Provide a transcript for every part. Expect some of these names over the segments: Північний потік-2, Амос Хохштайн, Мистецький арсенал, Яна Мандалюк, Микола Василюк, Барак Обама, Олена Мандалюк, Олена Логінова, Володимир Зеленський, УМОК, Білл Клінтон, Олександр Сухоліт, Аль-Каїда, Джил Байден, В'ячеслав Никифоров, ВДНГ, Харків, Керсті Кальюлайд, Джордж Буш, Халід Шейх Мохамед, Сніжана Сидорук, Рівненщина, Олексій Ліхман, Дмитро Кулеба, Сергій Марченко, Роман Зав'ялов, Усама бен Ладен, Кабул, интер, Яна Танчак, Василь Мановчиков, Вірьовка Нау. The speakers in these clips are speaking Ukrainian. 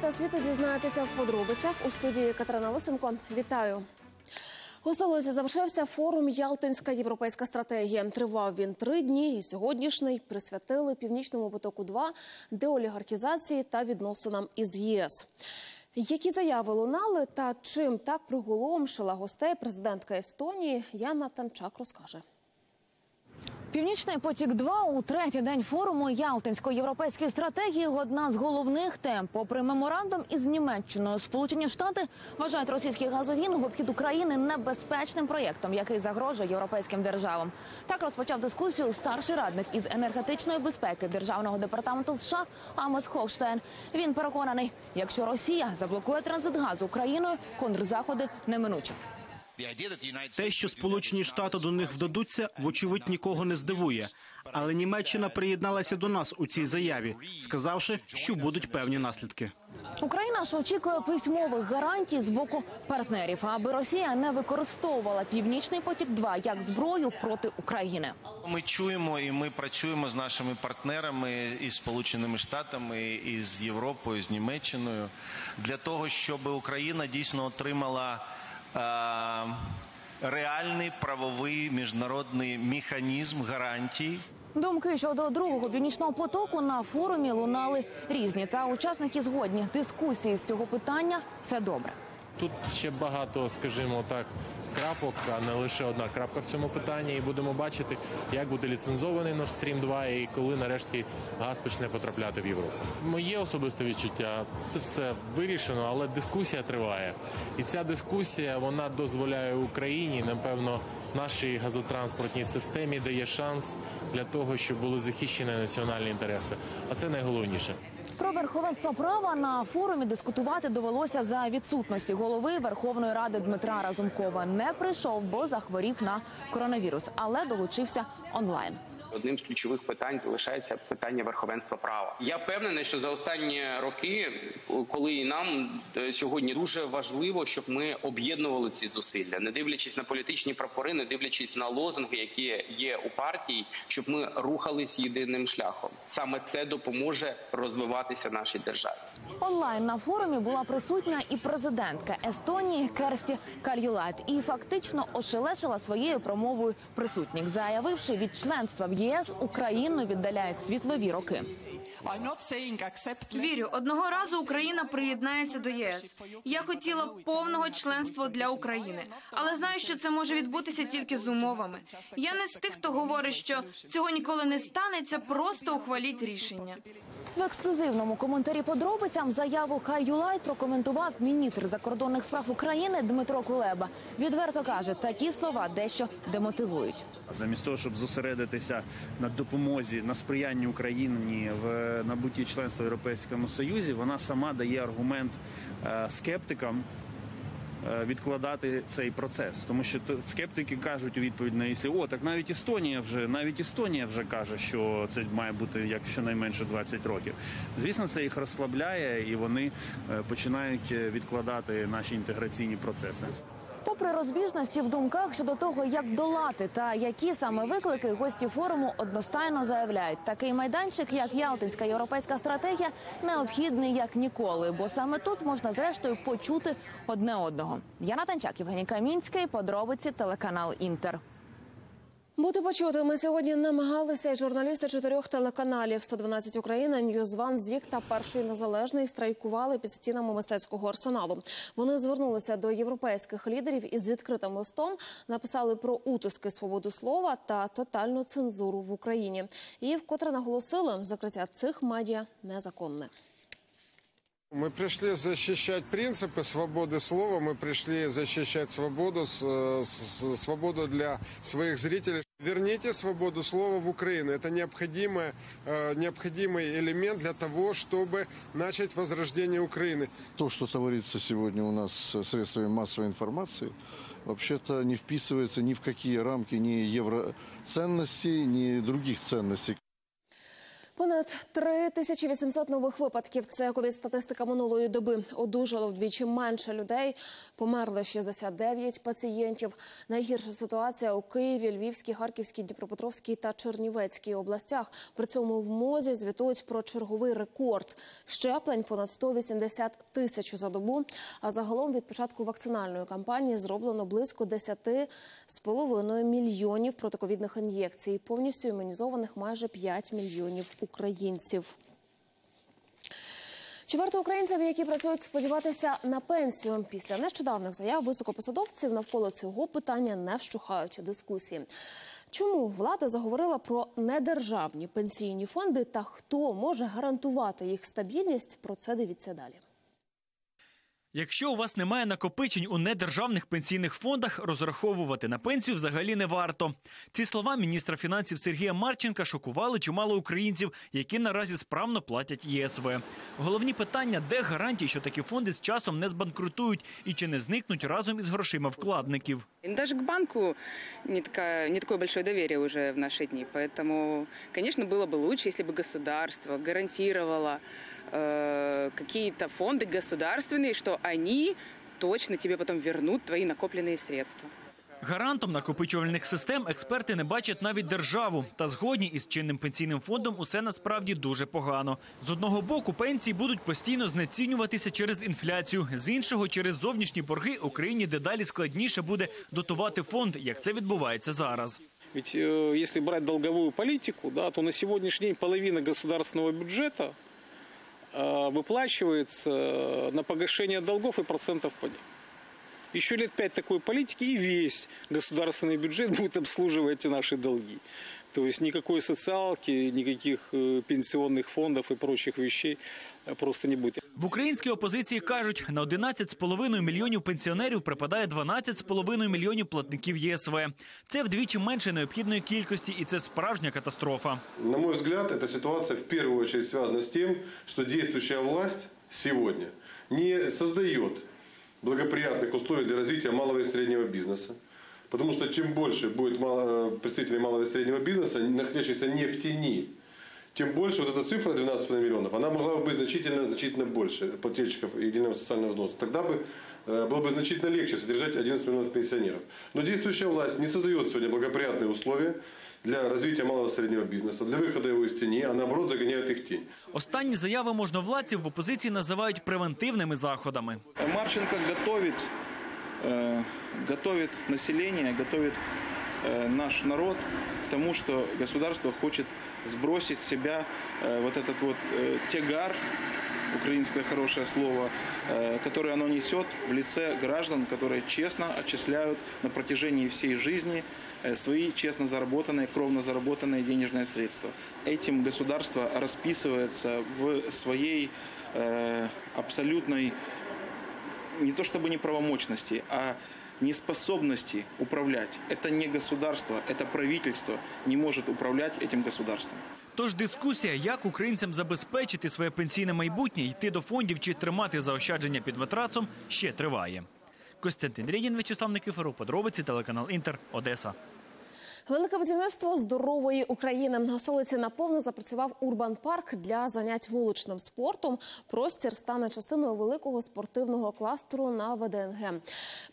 та світу дізнаєтеся в подробицях. У студії Катерина Лисенко. Вітаю. У столиці завершився форум «Ялтинська європейська стратегія». Тривав він 3 дні, і сьогоднішній присвятили «Північному потоку-2», деолігархізації та відносинам із ЄС. Які заяви лунали та чим так приголомшила гостей президентка Естонії, Яна Танчак розкаже. «Північний потік-2» у третій день форуму Ялтинської європейської стратегії – одна з головних тем. Попри меморандум із Німеччиною, Сполучені Штати вважають російський газогін в обхід України небезпечним проєктом, який загрожує європейським державам. Так розпочав дискусію старший радник із енергетичної безпеки Державного департаменту США Амос Хохштайн. Він переконаний, якщо Росія заблокує транзит газу Україною, контрзаходи неминучі. Те, що Сполучені Штати до них вдадуться, вочевидь нікого не здивує. Але Німеччина приєдналася до нас у цій заяві, сказавши, що будуть певні наслідки. Україна ж очікує письмових гарантій з боку партнерів, аби Росія не використовувала «Північний потік-2» як зброю проти України. Ми чуємо і ми працюємо з нашими партнерами, із Сполученими Штатами, із Європою, з Німеччиною, для того, щоб Україна дійсно отримала реальний правовий міжнародний механізм гарантій. Думки щодо другого північного потоку на форумі лунали різні. Та учасники згодні, дискусії з цього питання – це добре. Тут ще багато, скажімо так, крапок, а не лише одна крапка в цьому питанні. І будемо бачити, як буде ліцензований Nord Stream 2 і коли нарешті газ почне потрапляти в Європу. Моє особисте відчуття – це все вирішено, але дискусія триває. І ця дискусія, вона дозволяє Україні, напевно, нашій газотранспортній системі дає шанс для того, щоб були захищені національні інтереси. А це найголовніше. Про верховенство права на форумі дискутувати довелося за відсутності голови Верховної Ради Дмитра Разумкова. Не прийшов, бо захворів на коронавірус, але долучився онлайн. Одним з ключових питань залишається питання верховенства права. Я впевнений, що за останні роки, коли і нам сьогодні дуже важливо, щоб ми об'єднували ці зусилля, не дивлячись на політичні прапори, не дивлячись на лозунги, які є у партії, щоб ми рухались єдиним шляхом. Саме це допоможе розвиватися нашій державі. Онлайн на форумі була присутня і президентка Естонії Керсті Кальюлайд, і фактично ошелешила своєю промовою присутніх, заявивши, від членства в ЄС Україну віддаляють світлові роки. Вірю, одного разу Україна приєднається до ЄС. Я хотіла повного членства для України, але знаю, що це може відбутися тільки з умовами. Я не з тих, хто говорить, що цього ніколи не станеться, просто ухваліть рішення. В ексклюзивному коментарі подробицям заяву Кальюлайд прокоментував міністр закордонних справ України Дмитро Кулеба. Відверто каже, такі слова дещо демотивують. Замість того, щоб зосередитися на допомозі, на сприянні Україні в набутті членства в Європейському Союзі, вона сама дає аргумент скептикам відкладати цей процес. Тому що скептики кажуть у відповідь на «якщо», о, так навіть Естонія вже каже, що це має бути як щонайменше 20 років. Звісно, це їх розслабляє і вони починають відкладати наші інтеграційні процеси. Попри розбіжності в думках щодо того, як долати та які саме виклики, гості форуму одностайно заявляють, такий майданчик, як Ялтинська європейська стратегія, необхідний як ніколи, бо саме тут можна зрештою почути одне одного. Яна Танчак, Євгеній Камінський, подробиці, телеканал «Інтер». Бути почутими сьогодні намагалися і журналісти 4 телеканалів. «112 Україна», «Ньюзван», «ЗІК» та «Перший Незалежний» страйкували під стінами Мистецького арсеналу. Вони звернулися до європейських лідерів і з відкритим листом написали про утиски свободи слова та тотальну цензуру в Україні. І вкотре наголосили, закриття цих медіа незаконне. Мы пришли защищать принципы свободы слова, мы пришли защищать свободу для своих зрителей. Верните свободу слова в Украину. Это необходимый элемент для того, чтобы начать возрождение Украины. То, что творится сегодня у нас с средствами массовой информации, вообще-то не вписывается ни в какие рамки, ни евроценностей, ни других ценностей. Понад 3800 нових випадків – це ковід-статистика минулої доби. Одужало вдвічі менше людей, померли 69 пацієнтів. Найгірша ситуація у Києві, Львівській, Харківській, Дніпропетровській та Чернівецькій областях. При цьому в МОЗі звітують про черговий рекорд. Щеплень понад 180 тисяч за добу. А загалом від початку вакцинальної кампанії зроблено близько 10,5 мільйонів протиковідних ін'єкцій. Повністю імунізованих майже 5 мільйонів українців. Чи варто українцям, які працюють, сподіватися на пенсію? Після нещодавних заяв високопосадовців навколо цього питання не вщухають дискусії. Чому влада заговорила про недержавні пенсійні фонди та хто може гарантувати їх стабільність? Про це дивіться далі. Якщо у вас немає накопичень у недержавних пенсійних фондах, розраховувати на пенсію взагалі не варто. Ці слова міністра фінансів Сергія Марченка шокували чимало українців, які наразі справно платять ЄСВ. Головні питання – де гарантії, що такі фонди з часом не збанкрутують і чи не зникнуть разом із грошима вкладників. Навіть до банку не таке велике довір'я вже в наші дні. Тому, звісно, було б краще, якби держава гарантувала якісь фонди державні, що они точно тебе потом вернут твои накопленные средства. Гарантом накопичувальних систем експерти не бачать навіть державу. Та згодні із чинним пенсійним фондом усе насправді дуже погано. З одного боку, пенсії будуть постійно знецінюватися через інфляцію. З іншого, через зовнішні борги Україні дедалі складніше буде дотувати фонд, як це відбувається зараз. Ведь якщо брати долгову політику, то на сьогоднішній день половина державного бюджету выплачивается на погашение долгов и процентов по ним. Еще лет 5 такой политики, и весь государственный бюджет будет обслуживать эти наши долги. То есть никакой социалки, никаких пенсионных фондов и прочих вещей просто не будет. В українській опозиції кажуть, на 11,5 мільйонів пенсіонерів припадає 12,5 мільйонів платників ЄСВ. Це вдвічі менше необхідної кількості, і це справжня катастрофа. На мій взгляд, ця ситуація в першу чергу зв'язана з тим, що діюча влада сьогодні не створює благоприятних умов для розвитку малого і середнього бізнесу. Потому что чем больше будет представителей малого и среднего бизнеса, находящихся не в тени, тем больше вот эта цифра 12,5 миллионов, она могла бы быть значительно больше плательщиков единого социального взноса. Тогда бы было бы значительно легче содержать 11 миллионов пенсионеров. Но действующая власть не создает сегодня благоприятные условия для розвитку малого і середнього бізнесу, для виходу його з тіні, а наоборот заганяють їх в тінь. Останні заяви можновладців в опозиції називають превентивними заходами. Марченко готовит население, готовит наш народ к тому, что государство хочет сбросить с себя вот этот вот тягар, украинское хорошее слово, которое оно несет в лице граждан, которые честно отчисляют на протяжении всей жизни свои честно заработанные, кровно заработанные денежные средства. Этим государство расписывается в своей абсолютной не то чтобы неправомочности, а неспособности управлять. Это не государство, это правительство не может управлять этим государством. Тож дискусія, як українцям забезпечити своє пенсійне майбутнє, йти до фондів чи тримати заощадження під матрацом, ще триває. Костянтин Рєдін, В'ячеслав Никифоров, Подробиці, телеканал Інтер, Одеса. Велике будівництво здорової України. На столиці наповно запрацював Урбан-парк для занять вуличним спортом. Простір стане частиною великого спортивного кластеру на ВДНГ.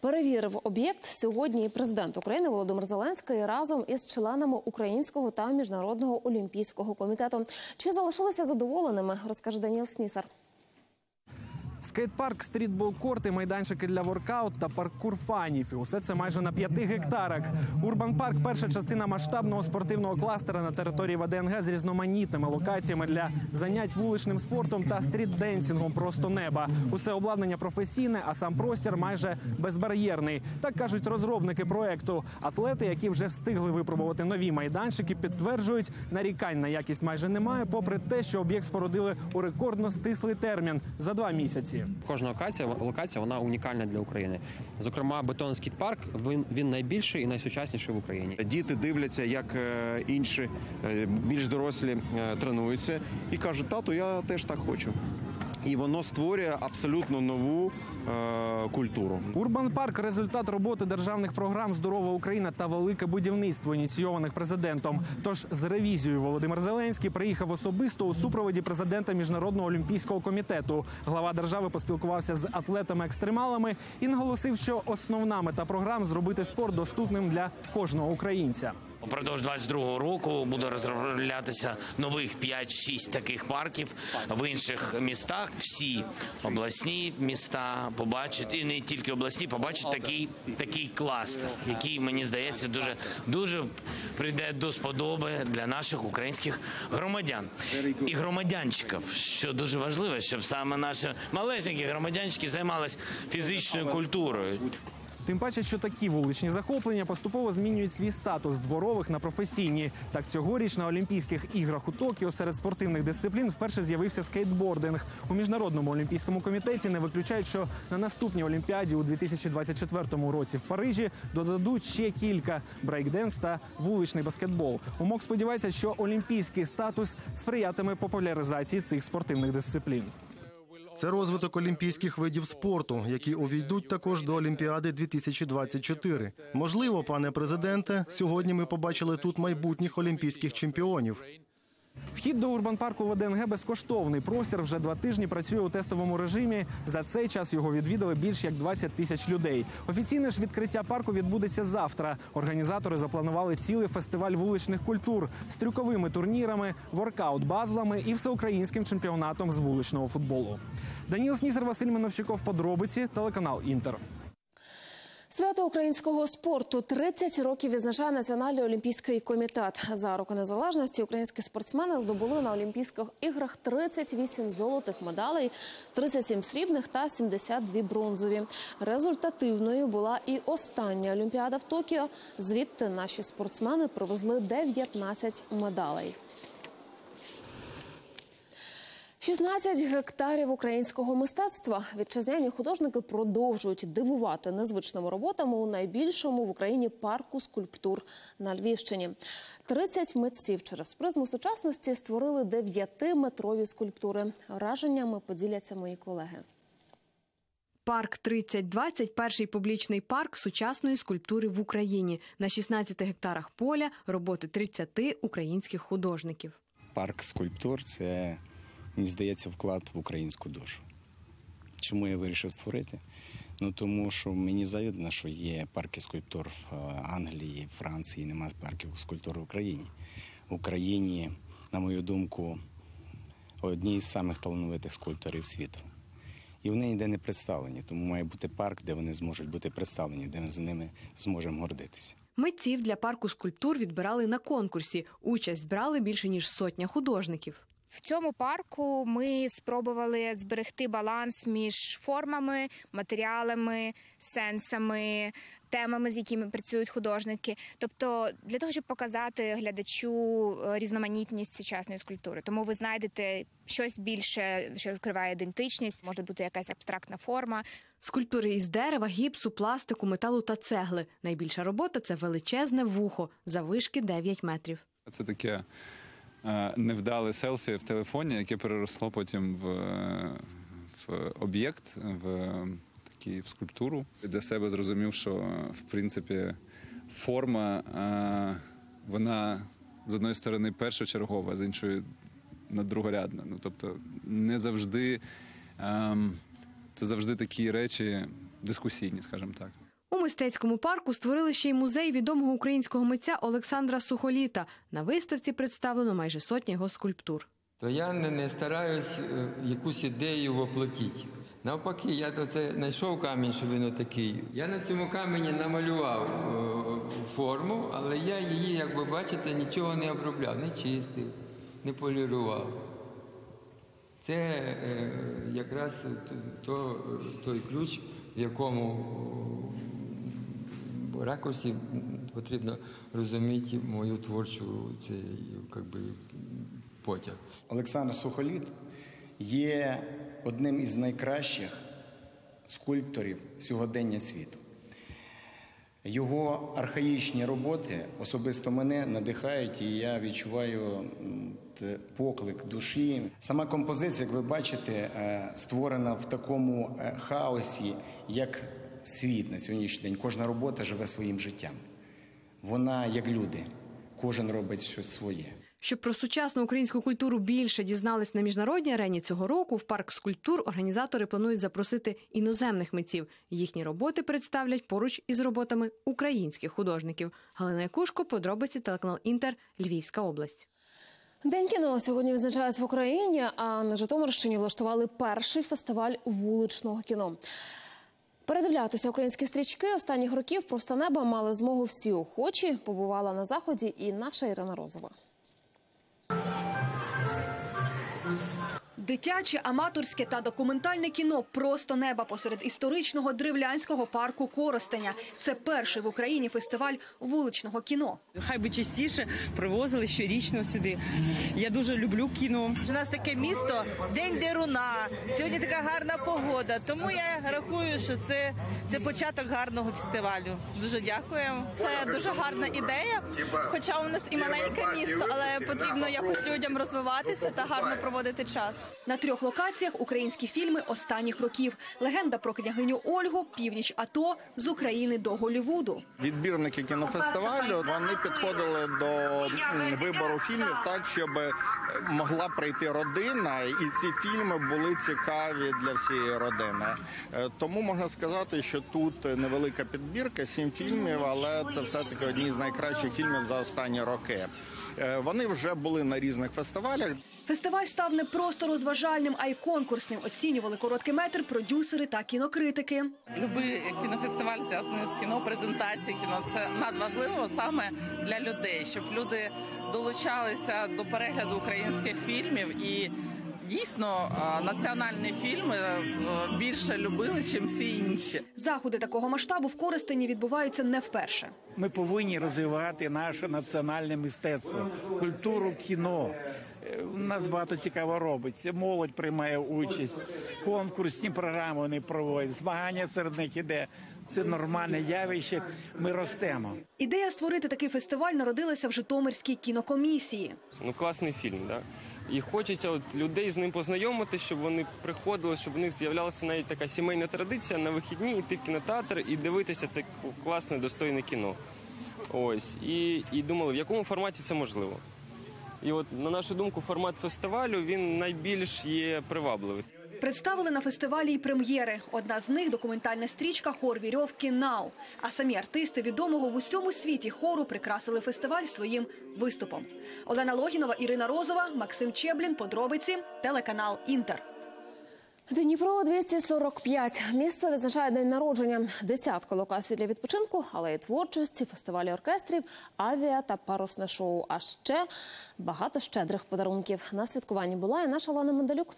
Перевірив об'єкт сьогодні президент України Володимир Зеленський разом із членами Українського та Міжнародного олімпійського комітету. Чи залишилися задоволеними, розкаже Даніл Снісар. Скейт-парк, стрітбол-корти, майданчики для воркаут та паркур-фанів. І усе це майже на 5 гектарах. Урбан-парк – перша частина масштабного спортивного кластера на території ВДНГ з різноманітними локаціями для занять вуличним спортом та стрітденсінгом просто неба. Усе обладнання професійне, а сам простір майже безбар'єрний. Так кажуть розробники проєкту. Атлети, які вже встигли випробувати нові майданчики, підтверджують, нарікань на якість майже немає, попри те, що об'єкт спорудили у рекордно стислий термін – за 2 місяці. Кожна локація, вона унікальна для України. Зокрема, бетонний скейт-парк, він найбільший і найсучасніший в Україні. Діти дивляться, як інші, більш дорослі тренуються і кажуть, тату, я теж так хочу. і воно створює абсолютно нову культуру. Урбан-парк – результат роботи державних програм «Здорова Україна» та «Велике будівництво», ініційованих президентом. Тож з ревізією Володимир Зеленський приїхав особисто у супроводі президента Міжнародного олімпійського комітету. Глава держави поспілкувався з атлетами-екстремалами і наголосив, що основна мета програм – зробити спорт доступним для кожного українця. Упродовж 2022 року буде розроблятися нових 5-6 таких парків в інших містах. Всі обласні міста побачать, і не тільки обласні, побачать такий кластер, який, мені здається, дуже прийде до сподоби для наших українських громадян і громадянчиків, що дуже важливо, щоб саме наші малесенькі громадянчики займалися фізичною культурою. Тим паче, що такі вуличні захоплення поступово змінюють свій статус дворових на професійні. Так, цьогоріч на Олімпійських іграх у Токіо серед спортивних дисциплін вперше з'явився скейтбординг. У Міжнародному олімпійському комітеті не виключають, що на наступній Олімпіаді у 2024 році в Парижі додадуть ще кілька – брейкденс та вуличний баскетбол. УМОК сподівається, що олімпійський статус сприятиме популяризації цих спортивних дисциплін. Це розвиток олімпійських видів спорту, які увійдуть також до Олімпіади 2024. Можливо, пане президенте, сьогодні ми побачили тут майбутніх олімпійських чемпіонів. Вхід до Урбан-парку в ДНГ безкоштовний. Простір вже 2 тижні працює у тестовому режимі. За цей час його відвідали більш як 20 тисяч людей. Офіційне ж відкриття парку відбудеться завтра. Організатори запланували цілий фестиваль вуличних культур з трюковими турнірами, воркаут-батлами і всеукраїнським чемпіонатом з вуличного футболу. Даніл Снісер, Василь Мановчиков, Подробиці, телеканал Інтер. Свято українського спорту 30 років відзначає Національний олімпійський комітет. За роки незалежності українські спортсмени здобули на Олімпійських іграх 38 золотих медалей, 37 срібних та 72 бронзові. Результативною була і остання Олімпіада в Токіо. Звідти наші спортсмени привезли 19 медалей. 16 гектарів українського мистецтва. Вітчизняні художники продовжують дивувати незвичними роботами у найбільшому в Україні парку скульптур на Львівщині. 30 митців через призму сучасності створили 9-метрові скульптури. Враженнями поділяться мої колеги. Парк 3020 – перший публічний парк сучасної скульптури в Україні. На 16 гектарах поля роботи 30 українських художників. Парк скульптур – це... мені здається, вклад в українську душу. Чому я вирішив створити? Ну, тому що мені завідно, що є парки скульптур в Англії, Франції, немає парків скульптур в Україні. В Україні, на мою думку, одні з самих талановитих скульпторів світу. І вони ніде не представлені, тому має бути парк, де вони зможуть бути представлені, де ми за ними зможемо гордитися. Митців для парку скульптур відбирали на конкурсі. Участь брали більше, ніж 100 художників. В цьому парку ми спробували зберегти баланс між формами, матеріалами, сенсами, темами, з якими працюють художники. Тобто для того, щоб показати глядачу різноманітність сучасної скульптури. Тому ви знайдете щось більше, що розкриває ідентичність, може бути якась абстрактна форма. Скульптури із дерева, гіпсу, пластику, металу та цегли. Найбільша робота – це величезне вухо, заввишки 9 метрів. Це таке... невдале селфі в телефоні, яке переросло потім в об'єкт, в скульптуру. Для себе зрозумів, що, в принципі, форма, вона, з одної сторони, першочергова, з іншої, наддругорядна. Тобто, не завжди, це завжди такі речі дискусійні, скажімо так. У Мистецькому парку створили ще й музей відомого українського митця Олександра Сухоліта. На виставці представлено майже 100 його скульптур. То я не стараюсь якусь ідею воплотити. Навпаки, я знайшов камінь, що він отакий. Я на цьому камені намалював форму, але я її, як ви бачите, нічого не обробляв, не чистив, не полірував. Це якраз той ключ, в якому... ракурсі потрібно розуміти мою творчу потяг. Олександр Сухоліт є одним із найкращих скульпторів сьогодення світу. Його архаїчні роботи особисто мене надихають, і я відчуваю поклик душі. Сама композиція, як ви бачите, створена в такому хаосі, як світ на сьогоднішній день. Кожна робота живе своїм життям. Вона як люди. Кожен робить щось своє. Щоб про сучасну українську культуру більше дізнались на міжнародній арені цього року, в парк скульптур організатори планують запросити іноземних митців. Їхні роботи представлять поруч із роботами українських художників. Галина Якушко, Подробиці, телеканал Інтер, Львівська область. День кіно сьогодні відзначають в Україні, а на Житомирщині влаштували перший фестиваль вуличного кіно. Передивлятися українські стрічки останніх років «Просто неба» мали змогу всі охочі. Побувала на заході і наша Ірина Розова. Дитяче, аматорське та документальне кіно «Просто неба» посеред історичного древлянського парку Коростеня. Це перший в Україні фестиваль вуличного кіно. Хай би частіше привозили щорічно сюди. Я дуже люблю кіно. У нас таке місто, день деруна, сьогодні така гарна погода. Тому я рахую, що це початок гарного фестивалю. Дуже дякуємо. Це дуже гарна ідея, хоча у нас і маленьке місто, але потрібно якось людям розвиватися та гарно проводити час. На трьох локаціях українські фільми останніх років. Легенда про княгиню Ольгу, північ АТО, з України до Голлівуду. Відбірники кінофестивалю, вони підходили до вибору фільмів так, щоб могла прийти родина, і ці фільми були цікаві для всієї родини. Тому можна сказати, що тут невелика підбірка, 7 фільмів, але це все-таки одні з найкращих фільмів за останні роки. Вони вже були на різних фестивалях. Фестиваль став не просто розважальним, а й конкурсним. Оцінювали короткий метр продюсери та кінокритики. Любий кінофестиваль зв'язаний з кіно, презентації кіно. Це надважливо саме для людей, щоб люди долучалися до перегляду українських фільмів і дійсно національні фільми більше любили, чим всі інші. Заходи такого масштабу в Коростені відбуваються не вперше. Ми повинні розвивати наше національне мистецтво, культуру кіно. У нас багато цікаво робиться. Молодь приймає участь, конкурсні програми вони проводять, змагання серед них іде. Це нормальне явище, ми ростемо. Ідея створити такий фестиваль народилася в Житомирській кінокомісії. Ну, класний фільм, так? І хочеться людей з ним познайомити, щоб вони приходили, щоб в них з'являлася навіть така сімейна традиція на вихідні йти в кінотеатр і дивитися це класне, достойне кіно. Ось. І думали, в якому форматі це можливо. І от, на нашу думку, формат фестивалю, він найбільш є привабливий. Представили на фестивалі й прем'єри. Одна з них – документальна стрічка «Хор Вірьовки Нау». А самі артисти відомого в усьому світі хору прикрасили фестиваль своїм виступом. Олена Логінова, Ірина Розова, Максим Чеблін, Подробиці, телеканал «Інтер». Дніпро 245. Місто відзначає день народження. Десятка локацій для відпочинку, алеї творчості, фестивалі оркестрів, авіа та парусне шоу. А ще багато щедрих подарунків. На святкуванні була і наша Яна Мандалюк.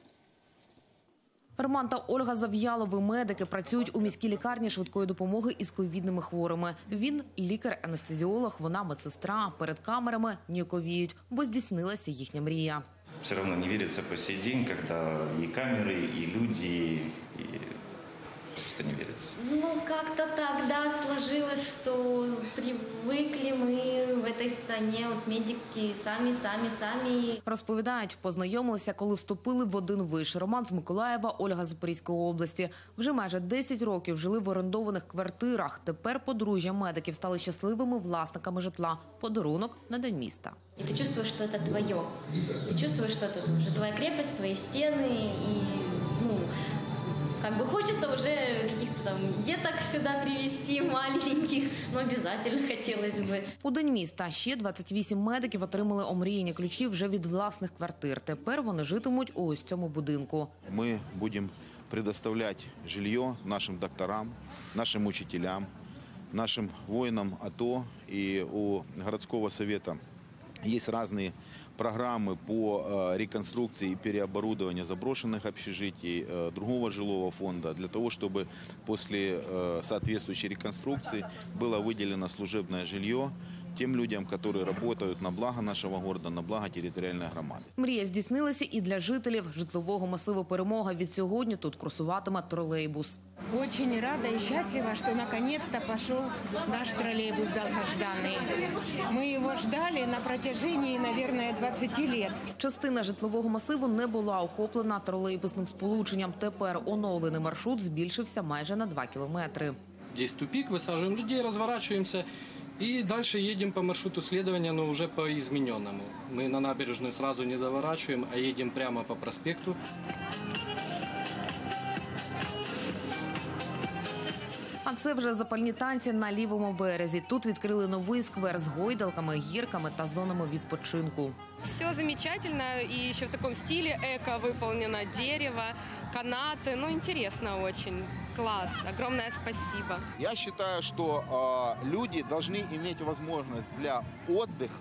Роман та Ольга Зав'ялови, медики, працюють у міській лікарні швидкої допомоги із ковідними хворими. Він – лікар-анестезіолог, вона – медсестра. Перед камерами ніяковіють, бо здійснилася їхня мрія. Все равно не верится по сей день, когда и камеры, и люди, и просто не верится. Ну, как-то так, да, сложилось, что привыкли мы в этой стране, от медики самі. Розповідають, познайомилися, коли вступили в один виш. Роман з Миколаєва, Ольга з Запорізької області. Вже майже 10 років жили в орендованих квартирах. Тепер подружжя медиків стали щасливими власниками житла. Подарунок на День міста. И ты чувствуешь, что это твое. Ты чувствуешь, что это уже твоя крепость, твои стены. И, ну, как бы хочется уже каких-то там деток сюда привезти, маленьких, но обязательно хотелось бы. У День міста ще 28 медиків отримали омріяні ключі вже від власних квартир. Тепер вони житимуть у ось цьому будинку. Ми будемо предоставляти житло нашим докторам, нашим учителям, нашим воїнам АТО і у міського совєту. Есть разные программы по реконструкции и переоборудованию заброшенных общежитий, другого жилого фонда, для того, чтобы после соответствующей реконструкции было выделено служебное жилье тим людям, які працюють на благо нашого міста, на благо територіальної громади. Мрія здійснилася і для жителів житлового масиву «Перемога». Від сьогодні тут курсуватиме тролейбус. Очень рада и счастлива, что наконец-то пошел наш троллейбус долгожданный. Мы его ждали на протяжении, наверное, 20 лет. Частина житлового масиву не була охоплена тролейбусним сполученням. Тепер оновлений маршрут збільшився майже на 2 кілометри. Здесь тупик, высаживаем людей, разворачиваемся и дальше едем по маршруту следования, но уже по измененному. Мы на набережную сразу не заворачиваем, а едем прямо по проспекту. А це вже запальні танці на лівому березі. Тут відкрили новий сквер з гойдалками, гірками та зонами відпочинку. Все замечательно і ще в такому стилі еко виповнено. Дерево, канати. Ну, цікаво дуже. Клас. Огромне спасибо. Я вважаю, що люди повинні мати можливість для відпочинку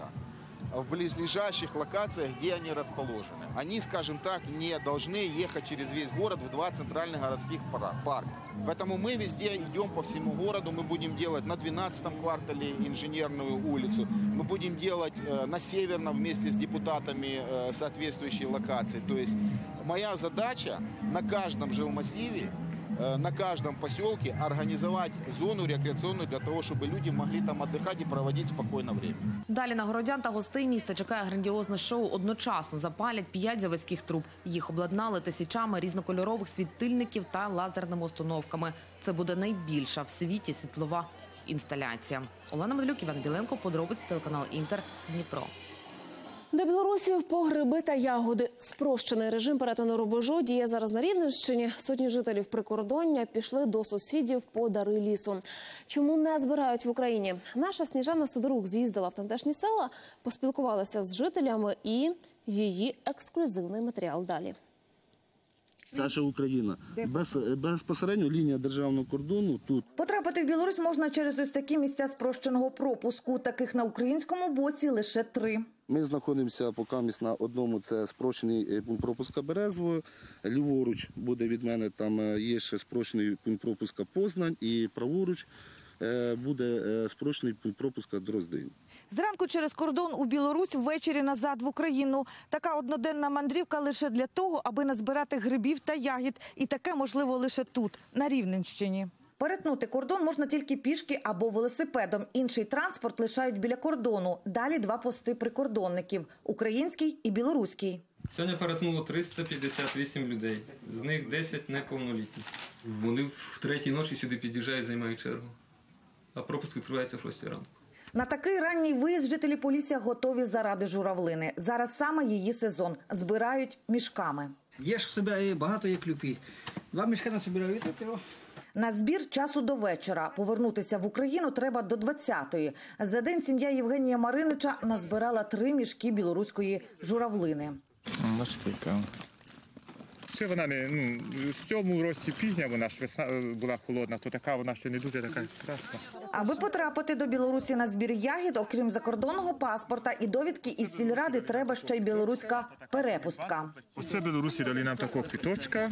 в ближайших локациях, где они расположены. Они, скажем так, не должны ехать через весь город в 2 центральных городских парка. Поэтому мы везде идем по всему городу. Мы будем делать на 12-м квартале Инженерную улицу. Мы будем делать на Северном вместе с депутатами соответствующие локации. То есть моя задача на каждом жилмассиве, на каждом поселке организовать зону рекреационную для того, чтобы люди могли там отдыхать и проводить спокойно время. Далі на городян та гостей міста чекає грандіозне шоу. Одночасно запалять 5 заводських труб. Їх обладнали тисячами різнокольорових світильників та лазерними установками. Це буде найбільша в світі світлова інсталяція. Олена Мандалюк, Іван Біленко, Подробиці, телеканал Інтер, Дніпро. Для білорусів по гриби та ягоди. Спрощений режим перетину рубежу діє зараз на Рівненщині. Сотні жителів прикордоння пішли до сусідів по дари лісу. Чому не збирають в Україні? Наша Сніжана Сидорук з'їздила в тамтешні села, поспілкувалася з жителями і її ексклюзивний матеріал далі. Наша Україна. Безпосередньо лінія державного кордону тут. Потрапити в Білорусь можна через ось такі місця спрощеного пропуску. Таких на українському боці лише 3. Ми знаходимося поки на одному, це спрощений пункт пропуска Березово, ліворуч буде від мене, там є ще спрощений пункт пропуска Познань і праворуч буде спрощений пункт пропуска Дроздень. Зранку через кордон у Білорусь, ввечері назад в Україну. Така одноденна мандрівка лише для того, аби назбирати грибів та ягід. І таке можливо лише тут, на Рівненщині. Перетнути кордон можна тільки пішки або велосипедом. Інший транспорт лишають біля кордону. Далі 2 пости прикордонників – український і білоруський. Сьогодні перетнуло 358 людей. З них 10 неповнолітні. Вони в 3-й ночі сюди під'їжджають, займають чергу. А пропуск відкривається в 6-й ранку. На такий ранній виїзд жителі Полісся готові заради журавлини. Зараз саме її сезон. Збирають мішками. Є ж в себе багато є клюпі. 2 мішки насобирають, а тиво. На збір часу до вечора. Повернутися в Україну треба до 20-ї. За день сім'я Євгенія Маринича назбирала 3 мішки білоруської журавлини. Ще вона в цьому році пізня, вона ж була холодна, то така вона ще не дуже така красна. Аби потрапити до Білорусі на збір ягід, окрім закордонного паспорта і довідки із сільради, треба ще й білоруська перепустка. Оце білорусі дали нам такого квіточка,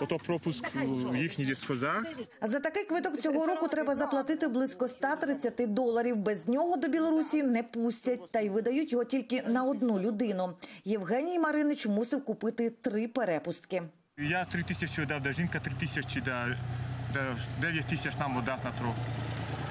ото пропуск в їхній дискозах. За такий квиток цього року треба заплатити близько $130. Без нього до Білорусі не пустять, та й видають його тільки на одну людину. Євгеній Маринич мусив купити 3 перепустки. Я 3 тисячі віддав, де жінка 3 тисячі, де 9 тисяч нам віддав на трохи.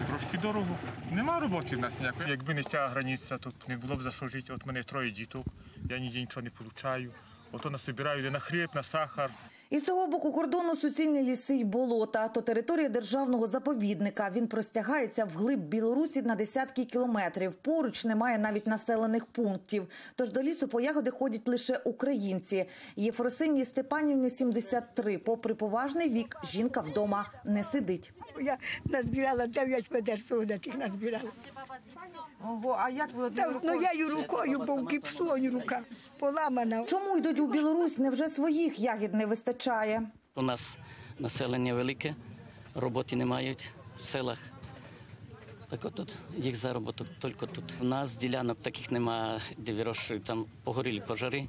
Трошки дорого. Нема роботи в нас ніякої. Якби не ця границя, тут не було б за що жити. От мене 3 діток, я ніде нічого не отримую. Ото насобираю на хліб, на сахар. Із того боку кордону суцільні ліси й болота. То територія державного заповідника. Він простягається вглиб Білорусі на десятки кілометрів. Поруч немає навіть населених пунктів. Тож до лісу по ягоди ходять лише українці. Єфросинії Степанівні 73. Попри поважний вік, жінка вдома не сидить. Я назбирала 9 ведер солодатих назбирала. А як ви однією рукою? Я її рукою, бо в гіпсоні рука поламана. Чому йдуть у Білорусь? Невже своїх ягід не вистачає? У нас населення велике, роботи не мають в селах. Так от їх заробіток тільки тут. У нас ділянок таких немає, де вирощують, там погорілі пожари.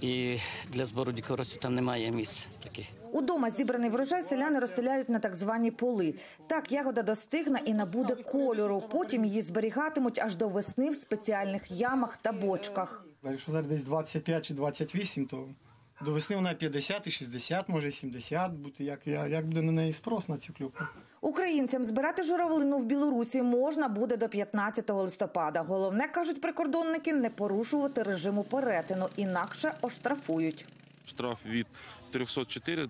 і для збору дикоросів там немає місць таких. Удома зібраний врожай селяни розстеляють на так звані поли. Так ягода достигне і набуде кольору. Потім її зберігатимуть аж до весни в спеціальних ямах та бочках. Якщо зараз десь 25 чи 28, то до весни вона 50 і 60, може 70 бути. Як буде на неї спрос на цю клюку? Українцям збирати журавлину в Білорусі можна буде до 15 листопада. Головне, кажуть прикордонники, не порушувати режиму перетину, інакше оштрафують. Штраф від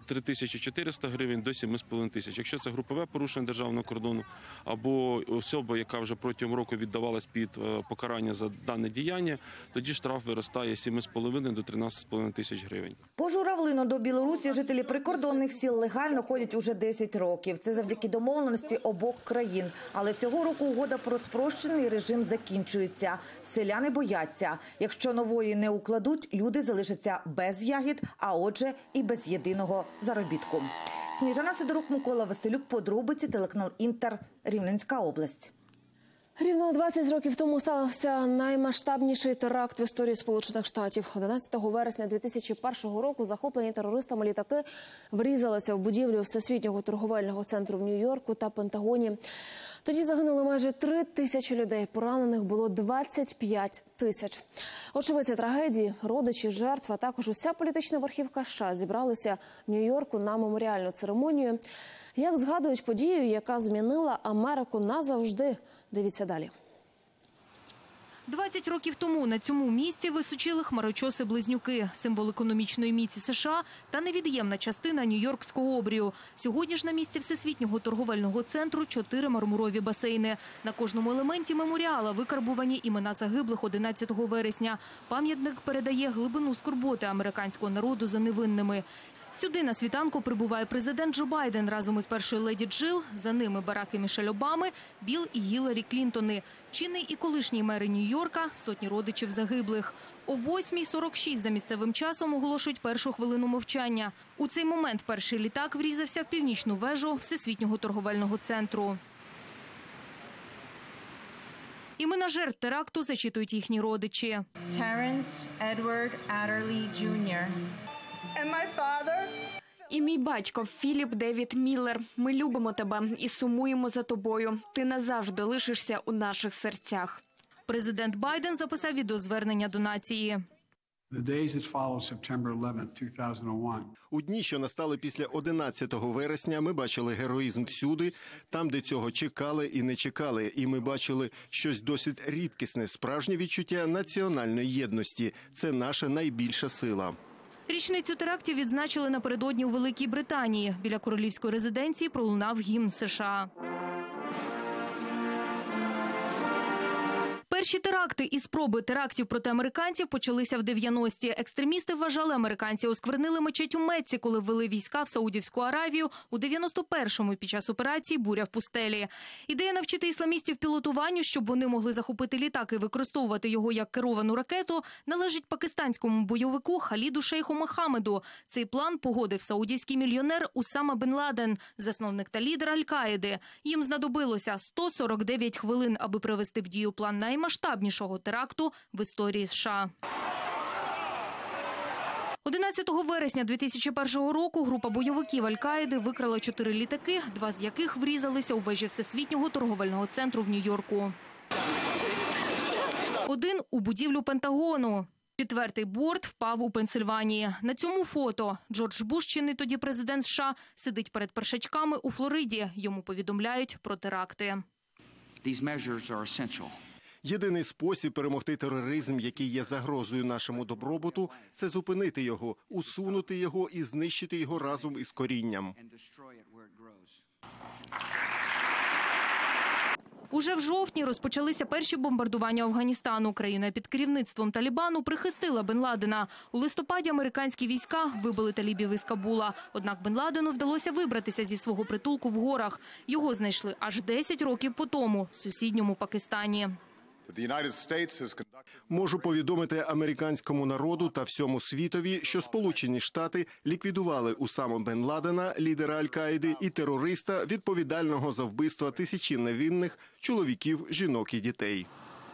3400 гривень до 7,5 тисяч. Якщо це групове порушення державного кордону або особа, яка вже протягом року віддавалась під покарання за дане діяння, тоді штраф виростає з 7,5 до 13,5 тисяч гривень. По журавлину до Білорусі жителі прикордонних сіл легально ходять уже 10 років. Це завдяки домовленості обох країн. Але цього року угода про спрощений режим закінчується. Селяни бояться. Якщо нової не укладуть, люди залишаться без ягід, а отже і без єдиного заробітку. Сніжана Сидорук, Микола Василюк, Подробиці, телеканал Інтер, Рівненська область. Рівно 20 років тому стався наймасштабніший теракт в історії Сполучених Штатів. 11 вересня 2001 року захоплені терористами літаки врізалися в будівлю Всесвітнього торговельного центру в Нью-Йорку та Пентагоні. Тоді загинули майже 3000 людей, поранених було 25 тисяч. Очевидці трагедії, родичі жертв, а також уся політична верхівка США зібралися в Нью-Йорку на меморіальну церемонію. Як згадують подію, яка змінила Америку назавжди? Дивіться далі. 20 років тому на цьому місці височили хмарочоси-близнюки – символ економічної міці США та невід'ємна частина Нью-Йоркського обрію. Сьогодні ж на місці Всесвітнього торговельного центру 4 мармурові басейни. На кожному елементі меморіала викарбувані імена загиблих 11 вересня. Пам'ятник передає глибину скорботи американського народу за невинними. Сюди на світанку прибуває президент Джо Байден разом із першою леді Джил, за ними Барак і Мішель Обами, Білл і Гіларі Клінтони. Чинний і колишній мери Нью-Йорка, сотні родичів загиблих. О 8:46 за місцевим часом оголошують першу хвилину мовчання. У цей момент перший літак врізався в північну вежу Всесвітнього торговельного центру. Імена жертв теракту зачитують їхні родичі. Теренс Едвард Адерлі Джуніор. І мій батько Філіп Девід Міллер. Ми любимо тебе і сумуємо за тобою. Ти назавжди лишишся у наших серцях. Президент Байден записав відеозвернення до нації. У дні, що настали після 11 вересня, ми бачили героїзм всюди, там, де цього чекали і не чекали. І ми бачили щось досить рідкісне, справжнє відчуття національної єдності. Це наша найбільша сила. Річницю терактів відзначили напередодні у Великій Британії. Біля королівської резиденції пролунав гімн США. Перші теракти і спроби терактів проти американців почалися в 90-ті. Екстремісти вважали, американці осквернили мечеть у Мекці, коли ввели війська в Саудівську Аравію у 91-му під час операції «Буря в пустелі». Ідея навчити ісламістів пілотуванню, щоб вони могли захопити літак і використовувати його як керовану ракету, належить пакистанському бойовику Халіду Шейху Мохамеду. Цей план погодив саудівський мільйонер Усама бен Ладен, засновник та лідер Аль-Каїди. Їм знадобилося 149 хвилин, аби привести в дію план наймасштабнішого теракту в історії США. 11 вересня 2001 року група бойовиків Аль-Каїди викрала 4 літаки, 2 з яких врізалися у вежі Всесвітнього торговельного центру в Нью-Йорку. Один – у будівлю Пентагону. 4-й борт впав у Пенсильванії. На цьому фото. Джордж Буш, чинний тоді президент США, сидить перед першачками у Флориді. Йому повідомляють про теракти. Ці заходи важливі. Єдиний спосіб перемогти тероризм, який є загрозою нашому добробуту, це зупинити його, усунути його і знищити його разом із корінням. Уже в жовтні розпочалися перші бомбардування Афганістану. Країна під керівництвом Талібану прихистила Бен Ладена. У листопаді американські війська вибили талібів із Кабула. Однак Бен Ладену вдалося вибратися зі свого притулку в горах. Його знайшли аж 10 років по тому, в сусідньому Пакистані. Можу повідомити американському народу та всьому світові, що Сполучені Штати ліквідували Усаму бен Ладена, лідера Аль-Каїди, і терориста, відповідального за вбивство тисячі невинних чоловіків, жінок і дітей.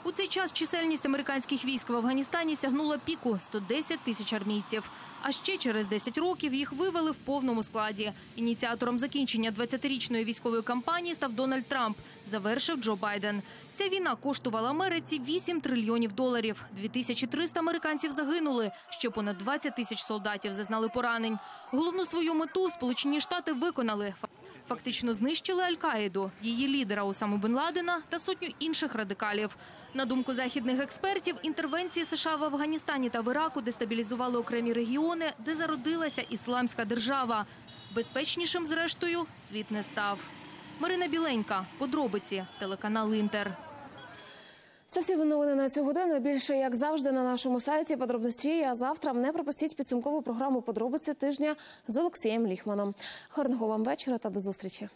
У цей час чисельність американських військ в Афганістані сягнула піку – 110 тисяч армійців. А ще через 10 років їх вивели в повному складі. Ініціатором закінчення 20-річної військової кампанії став Дональд Трамп, завершив Джо Байден. Ця війна коштувала Америці 8 трильйонів доларів. 2300 американців загинули, ще понад 20 тисяч солдатів зазнали поранень. Головну свою мету Сполучені Штати виконали. Фактично знищили Аль-Каїду, її лідера Усаму бен Ладена та сотню інших радикалів. На думку західних експертів, інтервенції США в Афганістані та в Іраку дестабілізували окремі регіони, де зародилася ісламська держава. Безпечнішим, зрештою, світ не став. Марина Біленька, «Подробиці», телеканал «Інтер». Це всі новини на цю годину. Більше, як завжди, на нашому сайті «Подробиці». А завтра не пропустіть підсумкову програму «Подробиці тижня» з Олексієм Ліхманом. Гарного вам вечора та до зустрічі.